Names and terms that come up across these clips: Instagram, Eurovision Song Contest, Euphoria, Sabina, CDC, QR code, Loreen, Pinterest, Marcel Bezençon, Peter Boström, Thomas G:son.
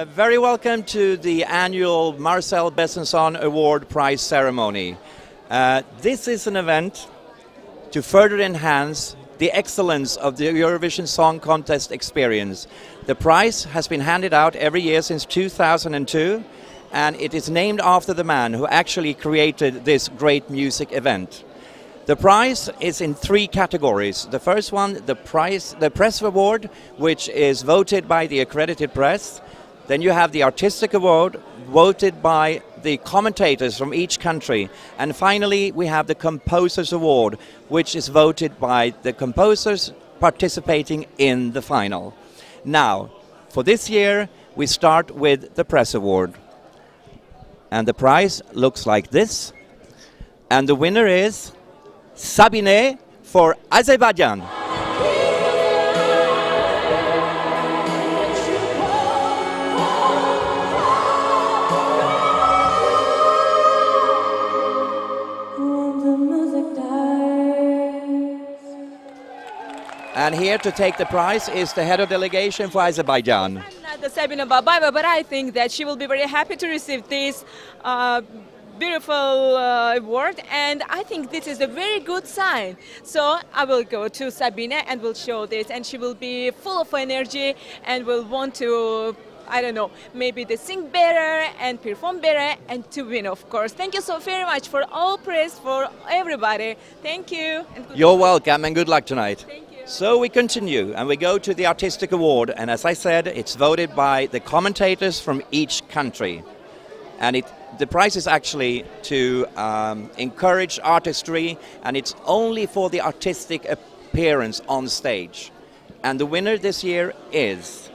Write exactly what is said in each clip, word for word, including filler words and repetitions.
Uh, very welcome to the annual Marcel Bezençon Award Prize Ceremony. Uh, this is an event to further enhance the excellence of the Eurovision Song Contest experience. The prize has been handed out every year since two thousand two, and it is named after the man who actually created this great music event. The prize is in three categories. The first one, the, prize, the press award, which is voted by the accredited press. Then you have the artistic award, voted by the commentators from each country. And finally, we have the composers award, which is voted by the composers participating in the final. Now, for this year, we start with the press award. And the prize looks like this. And the winner is Sabina for Azerbaijan. And here to take the prize is the head of delegation for Azerbaijan. I'm not the Sabina Babayeva, but I think that she will be very happy to receive this uh, beautiful uh, award, and I think this is a very good sign. So I will go to Sabina and will show this, and she will be full of energy and will want to, I don't know, maybe they sing better and perform better and to win, of course. Thank you so very much for all praise for everybody. Thank you. And You're luck. welcome and good luck tonight. Thank So we continue and we go to the Artistic Award, and as I said, it's voted by the commentators from each country. And it, the prize is actually to um, encourage artistry, and it's only for the artistic appearance on stage. And the winner this year is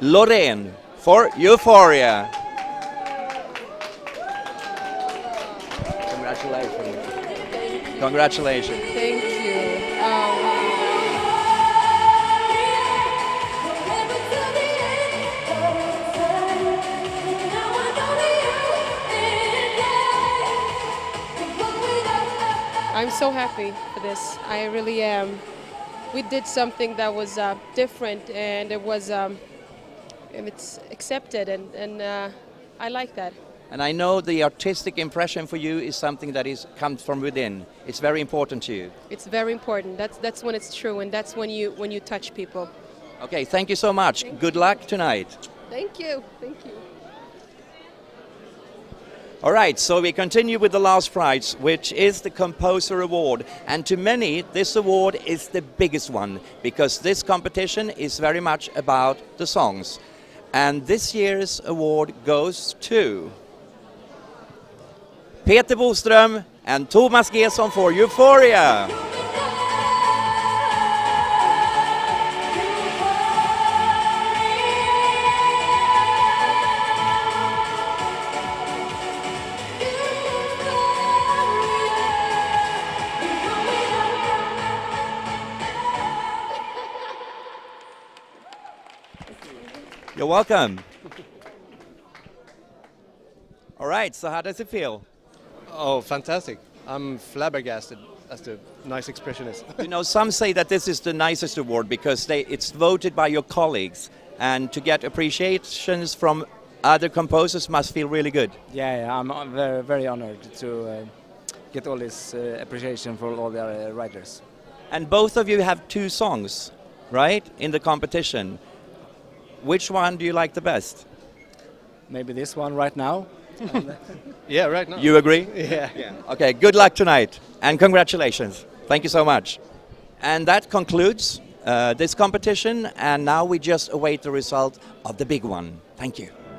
Loreen for Euphoria. Congratulations. Congratulations. Thank you. Um, I'm so happy for this. I really am. We did something that was uh, different, and it was um, it's accepted, and, and uh, I like that. And I know the artistic impression for you is something that is comes from within. It's very important to you. It's very important. That's that's when it's true, and that's when you when you touch people. Okay, thank you so much. Thank Good you. luck tonight. Thank you. Thank you. All right, so we continue with the last prize, which is the Composer Award. And to many, this award is the biggest one, because this competition is very much about the songs. And this year's award goes to Peter Boström and Thomas G:son for Euphoria. You're welcome. All right, so how does it feel? Oh, fantastic. I'm flabbergasted, as the nice expression is. You know, some say that this is the nicest award because they, it's voted by your colleagues, and to get appreciations from other composers must feel really good. Yeah, yeah, I'm very, very honored to uh, get all this uh, appreciation from all the other writers. And both of you have two songs, right, in the competition. Which one do you like the best? Maybe this one right now. Yeah, right now. You agree? Yeah. Yeah. Okay, good luck tonight and congratulations. Thank you so much. And that concludes uh, this competition, and now we just await the result of the big one. Thank you.